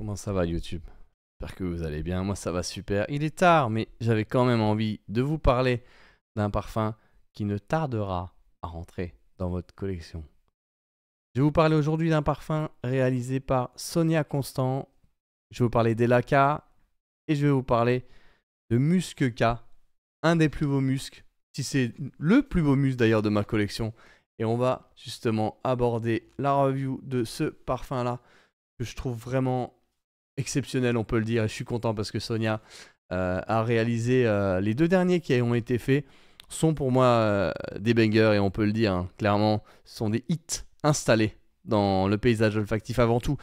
Comment ça va YouTube? J'espère que vous allez bien, moi ça va super. Il est tard mais j'avais quand même envie de vous parler d'un parfum qui ne tardera à rentrer dans votre collection. Je vais vous parler aujourd'hui d'un parfum réalisé par Sonia Constant. Je vais vous parler d'Ella K et je vais vous parler de Musc K, un des plus beaux muscs, si c'est le plus beau musc d'ailleurs de ma collection. Et on va justement aborder la review de ce parfum là que je trouve vraiment exceptionnel, on peut le dire, et je suis content parce que Sonia a réalisé les deux derniers qui ont été faits sont pour moi des bangers, et on peut le dire, hein, clairement, ce sont des hits installés dans le paysage olfactif avant tout.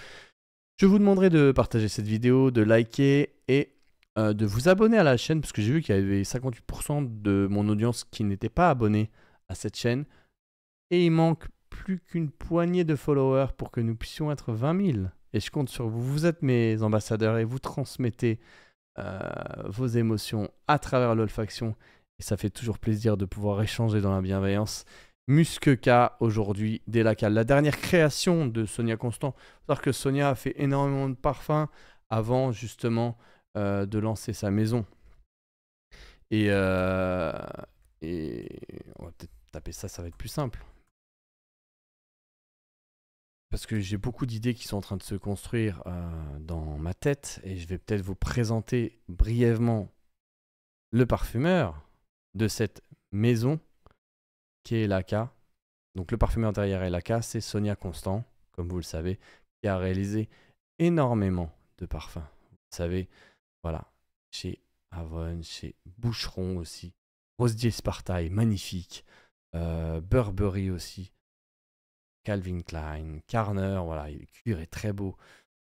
Je vous demanderai de partager cette vidéo, de liker et de vous abonner à la chaîne, parce que j'ai vu qu'il y avait 58% de mon audience qui n'était pas abonnée à cette chaîne, et il manque plus qu'une poignée de followers pour que nous puissions être 20 000. Et je compte sur vous, vous êtes mes ambassadeurs et vous transmettez vos émotions à travers l'olfaction. Et ça fait toujours plaisir de pouvoir échanger dans la bienveillance. Musc K aujourd'hui, LACA, la dernière création de Sonia Constant. Il faut savoir que Sonia a fait énormément de parfums avant justement de lancer sa maison. Et on va peut-être taper ça, ça va être plus simple. Parce que j'ai beaucoup d'idées qui sont en train de se construire dans ma tête, et je vais peut-être vous présenter brièvement le parfumeur de cette maison qui est LACA. Donc le parfumeur derrière LACA, c'est Sonia Constant, comme vous le savez, qui a réalisé énormément de parfums. Vous savez, voilà, chez Avon, chez Boucheron aussi, Rose Di Sparta est magnifique, Burberry aussi. Calvin Klein, Carner, voilà, le cuir est très beau.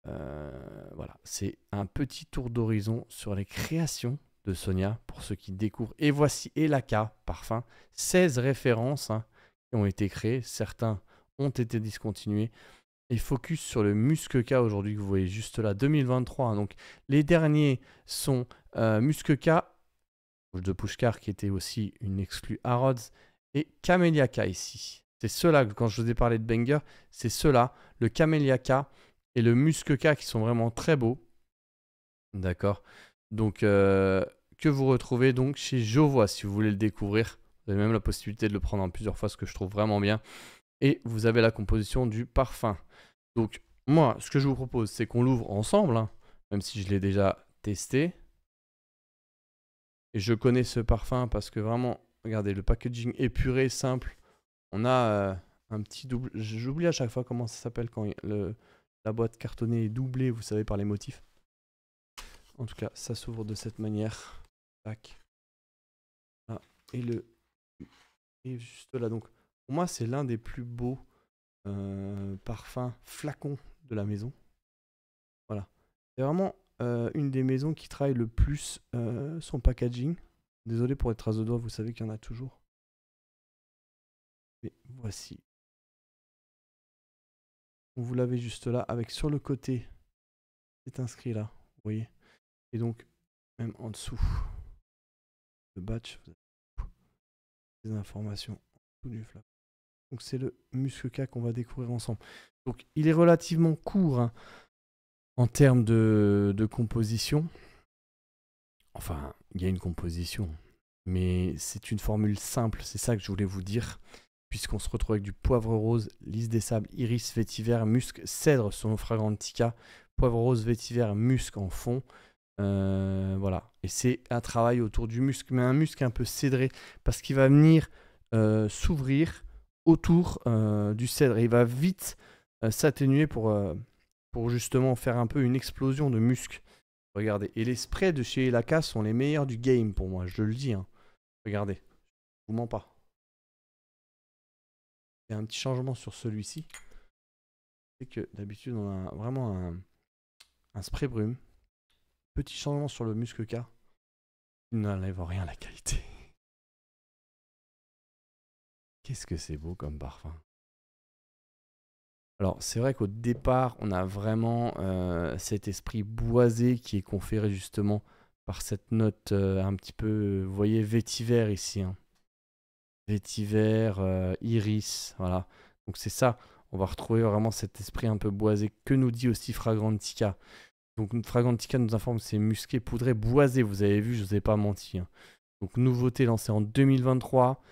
Voilà, c'est un petit tour d'horizon sur les créations de Sonia pour ceux qui découvrent. Et voici LACA parfum, 16 références hein, qui ont été créées, certains ont été discontinués. Et focus sur le Musc K aujourd'hui que vous voyez juste là, 2023. Hein, donc les derniers sont Musc K de Pushkar qui était aussi une exclue à Rhodes et Camelia K ici. C'est ceux-là, quand je vous ai parlé de banger, c'est ceux-là, le Camelia K et le Musc K qui sont vraiment très beaux. D'accord. Donc, que vous retrouvez donc chez Jovoi si vous voulez le découvrir. Vous avez même la possibilité de le prendre en plusieurs fois, ce que je trouve vraiment bien. Et vous avez la composition du parfum. Donc, moi, ce que je vous propose, c'est qu'on l'ouvre ensemble, hein, même si je l'ai déjà testé. Et je connais ce parfum parce que vraiment, regardez, le packaging épuré, simple. On a un petit double. J'oublie à chaque fois comment ça s'appelle quand la boîte cartonnée est doublée, vous savez, par les motifs. En tout cas, ça s'ouvre de cette manière. Tac. Là. Et le. Et juste là. Donc, pour moi, c'est l'un des plus beaux parfums flacons de la maison. Voilà. C'est vraiment une des maisons qui travaille le plus son packaging. Désolé pour les traces de doigts, vous savez qu'il y en a toujours. Mais voici, vous l'avez juste là, avec sur le côté, c'est inscrit là, vous voyez, et donc même en dessous, le batch, vous avez des informations en dessous du flacon. Donc c'est le Musc K qu'on va découvrir ensemble. Donc il est relativement court hein, en termes de composition, enfin il y a une composition, mais c'est une formule simple, c'est ça que je voulais vous dire. Puisqu'on se retrouve avec du poivre rose, lys des sables, iris, vétiver, musc, cèdre sur nos Fragrantica, poivre rose, vétiver, musc en fond. Voilà. Et c'est un travail autour du musc, mais un musc un peu cédré, parce qu'il va venir s'ouvrir autour du cèdre. Et il va vite s'atténuer pour justement faire un peu une explosion de musc. Regardez. Et les sprays de chez LACA sont les meilleurs du game pour moi, je le dis. Hein. Regardez, je vous mens pas. Il y a un petit changement sur celui-ci. C'est que d'habitude, on a vraiment un spray brume. Petit changement sur le Musc K. Il n'enlève rien à la qualité. Qu'est-ce que c'est beau comme parfum. Alors, c'est vrai qu'au départ, on a vraiment cet esprit boisé qui est conféré justement par cette note un petit peu, vous voyez, vétiver ici. Hein. Vétiver, iris, voilà. Donc c'est ça, on va retrouver vraiment cet esprit un peu boisé que nous dit aussi Fragrantica. Donc Fragrantica nous informe que c'est musqué, poudré, boisé. Vous avez vu, je ne vous ai pas menti. Donc nouveauté lancée en 2023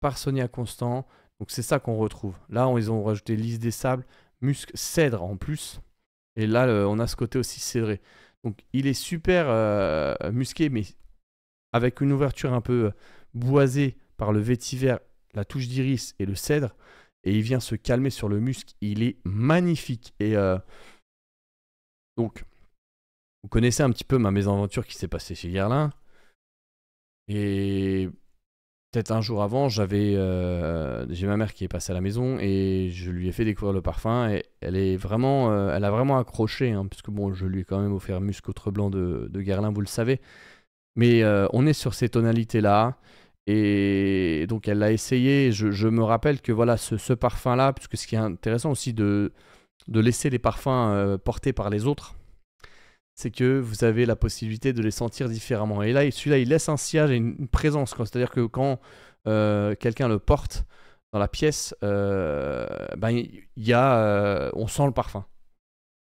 par Sonia Constant. Donc c'est ça qu'on retrouve. Là, ils ont rajouté lisse des sables, musc cèdre en plus. Et là, on a ce côté aussi cédré. Donc il est super musqué, mais avec une ouverture un peu boisée par le vétiver, la touche d'iris et le cèdre. Et il vient se calmer sur le musc. Il est magnifique. Et donc, vous connaissez un petit peu ma mésaventure qui s'est passée chez Guerlain. Et peut-être un jour avant, j'avais j'ai ma mère qui est passée à la maison et je lui ai fait découvrir le parfum. Et elle est vraiment, elle a vraiment accroché, hein, puisque bon, je lui ai quand même offert Musc Outre Blanc de Guerlain, vous le savez. Mais on est sur ces tonalités-là. Et donc elle l'a essayé, je me rappelle que voilà ce parfum là, puisque ce qui est intéressant aussi de laisser les parfums portés par les autres, c'est que vous avez la possibilité de les sentir différemment. Et là celui-là il laisse un sillage et une présence, c'est-à-dire que quand quelqu'un le porte dans la pièce, on sent le parfum.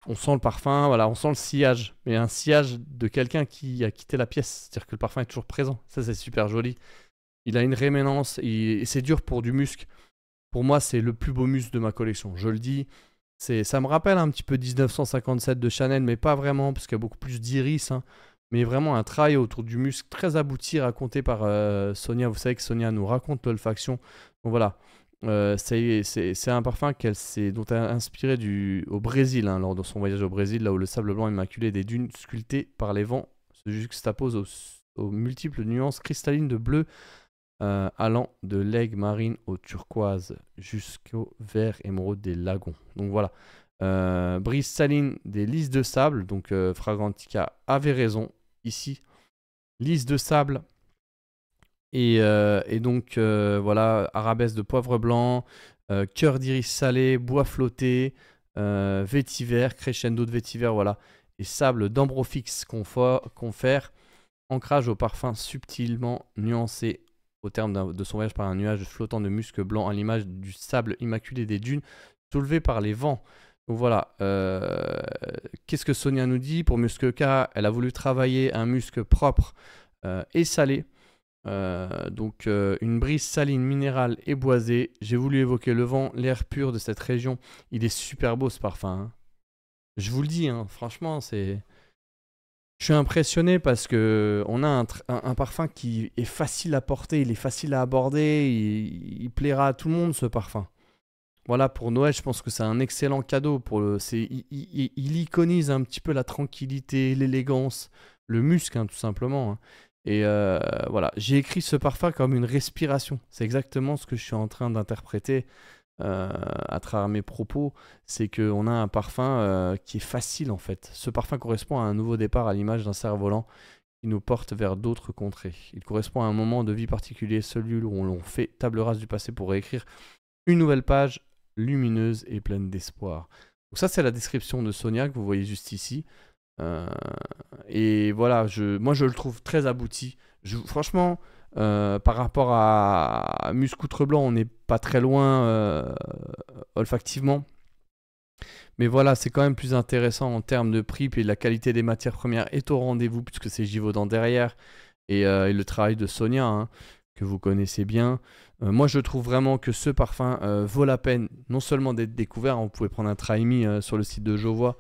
On sent le parfum, voilà, on sent le sillage, mais un sillage de quelqu'un qui a quitté la pièce, c'est-à-dire que le parfum est toujours présent, ça c'est super joli. Il a une rémanence et c'est dur pour du musc. Pour moi, c'est le plus beau musc de ma collection. Je le dis, ça me rappelle un petit peu 1957 de Chanel, mais pas vraiment, parce qu'il y a beaucoup plus d'iris. Hein. Mais vraiment un travail autour du musc très abouti, raconté par Sonia. Vous savez que Sonia nous raconte l'olfaction. Donc voilà, c'est un parfum dont elle a inspiré au Brésil, hein, lors de son voyage au Brésil, là où le sable blanc immaculé des dunes sculptées par les vents se juxtapose aux multiples nuances cristallines de bleu. Allant de l'aigle marine au turquoise jusqu'au vert émeraude des lagons. Donc voilà, brise saline des lisses de sable. Donc Fragrantica avait raison ici. Lisse de sable et donc voilà, arabesque de poivre blanc, cœur d'iris salé, bois flotté, vétiver, crescendo de vétiver, voilà. Et sable d'ambrofix confère ancrage au parfum subtilement nuancé. Au terme de son voyage par un nuage flottant de musc blanc à l'image du sable immaculé des dunes soulevé par les vents. Donc voilà, qu'est-ce que Sonia nous dit? Pour Musc K, elle a voulu travailler un musc propre et salé. Donc une brise saline, minérale et boisée. J'ai voulu évoquer le vent, l'air pur de cette région. Il est super beau ce parfum. Hein. Je vous le dis, hein, franchement, c'est... Je suis impressionné parce qu'on a un parfum qui est facile à porter, il est facile à aborder, il plaira à tout le monde ce parfum. Voilà, pour Noël, je pense que c'est un excellent cadeau. Il iconise un petit peu la tranquillité, l'élégance, le musc, hein, tout simplement. Hein. Et voilà, j'ai écrit ce parfum comme une respiration. C'est exactement ce que je suis en train d'interpréter à travers mes propos, c'est qu'on a un parfum qui est facile en fait. Ce parfum correspond à un nouveau départ à l'image d'un cerf-volant qui nous porte vers d'autres contrées. Il correspond à un moment de vie particulier, celui où l'on fait table rase du passé pour réécrire une nouvelle page lumineuse et pleine d'espoir. Donc ça c'est la description de Sonia que vous voyez juste ici. Et voilà, moi je le trouve très abouti. Franchement, par rapport à Musc Outre Blanc, on n'est pas très loin olfactivement. Mais voilà, c'est quand même plus intéressant en termes de prix. Puis la qualité des matières premières est au rendez-vous, puisque c'est Givaudan derrière. Et le travail de Sonia, hein, que vous connaissez bien. Moi, je trouve vraiment que ce parfum vaut la peine, non seulement d'être découvert, hein, vous pouvez prendre un try-me sur le site de Jovoi,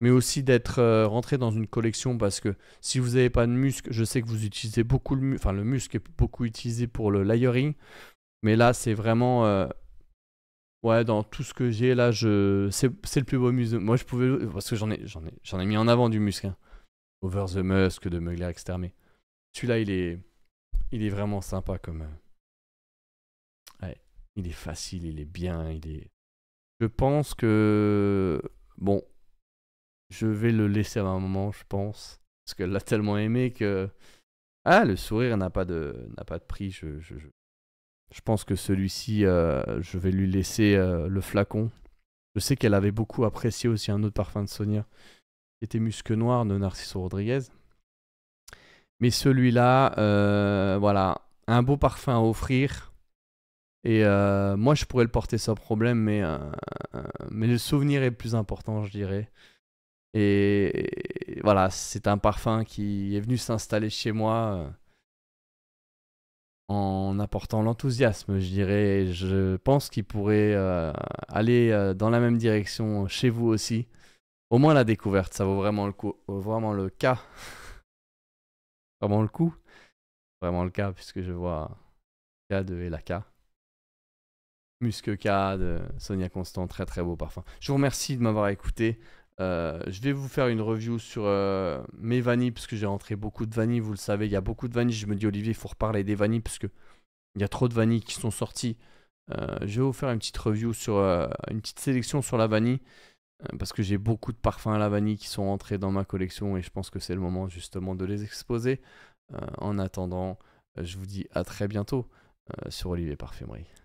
mais aussi d'être rentré dans une collection, parce que si vous n'avez pas de musc, je sais que vous utilisez beaucoup le musc est beaucoup utilisé pour le layering, mais là c'est vraiment ouais, dans tout ce que j'ai là, c'est le plus beau musc. Moi je pouvais, parce que j'en ai mis en avant du musc, hein. Over the Musk de Mugler, etc. Mais celui-là il est vraiment sympa comme ouais, il est facile, il est bien, il est. Je pense que bon. Je vais le laisser à un moment, je pense. Parce qu'elle l'a tellement aimé que... Ah, le sourire n'a pas de prix. Je pense que celui-ci, je vais lui laisser le flacon. Je sais qu'elle avait beaucoup apprécié aussi un autre parfum de Sonia, qui était Musc Noir de Narciso Rodriguez. Mais celui-là, voilà, un beau parfum à offrir. Et moi, je pourrais le porter sans problème, mais le souvenir est plus important, je dirais. Et voilà, c'est un parfum qui est venu s'installer chez moi en apportant l'enthousiasme, je dirais. Je pense qu'il pourrait aller dans la même direction chez vous aussi. Au moins la découverte, ça vaut vraiment le coup. Vraiment le cas. Vraiment le coup. Vraiment le cas, puisque je vois K de Ella K. Musc K de Sonia Constant, très très beau parfum. Je vous remercie de m'avoir écouté. Je vais vous faire une review sur mes vanilles, parce que j'ai rentré beaucoup de vanilles, vous le savez, il y a beaucoup de vanilles. Je me dis, Olivier, il faut reparler des vanilles, parce que il y a trop de vanilles qui sont sorties. Je vais vous faire une petite review sur une petite sélection sur la vanille, parce que j'ai beaucoup de parfums à la vanille qui sont rentrés dans ma collection, et je pense que c'est le moment justement de les exposer. En attendant, je vous dis à très bientôt sur Olivier Parfumerie.